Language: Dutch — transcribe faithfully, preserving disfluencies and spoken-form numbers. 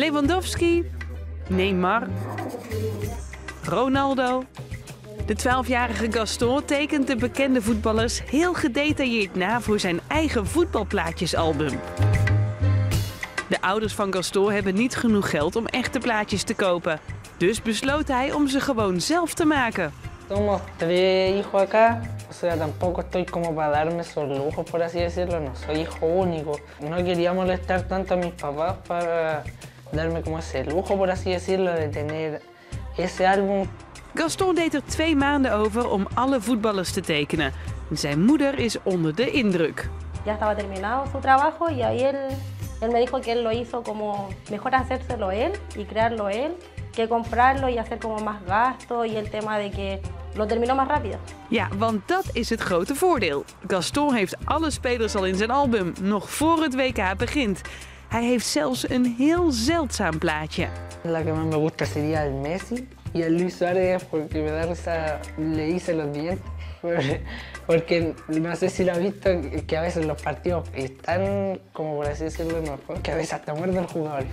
Lewandowski, Neymar, Ronaldo. De twaalfjarige Gaston tekent de bekende voetballers heel gedetailleerd na voor zijn eigen voetbalplaatjesalbum. De ouders van Gaston hebben niet genoeg geld om echte plaatjes te kopen. Dus besloot hij om ze gewoon zelf te maken. Somos tres hijos acá, o sea, tampoco estoy como para darme esos lujos, por así decirlo, no soy hijo único. No quería molestar tanto a mis papás para darme como ese lujo, por así decirlo, de tener ese álbum. Gaston deed er twee maanden over om alle voetballers te tekenen. Zijn moeder is onder de indruk. Ya estaba terminado su trabajo y ahí él, él me dijo que él lo hizo como mejor hacérselo él y crearlo él, que comprarlo y hacer como más gasto y el tema de que lo terminó más rápido. Ja, want dat is het grote voordeel. Gaston heeft alle spelers al in zijn album, nog voor het W K begint. Hij heeft zelfs een heel zeldzaam plaatje. La que más me gusta sería el Messi y el Luis Suárez porque me da risa, le hice los dientes porque no sé si lo has visto que a veces los partidos están como por así decirlo, no, que a veces hasta muerden los jugadores.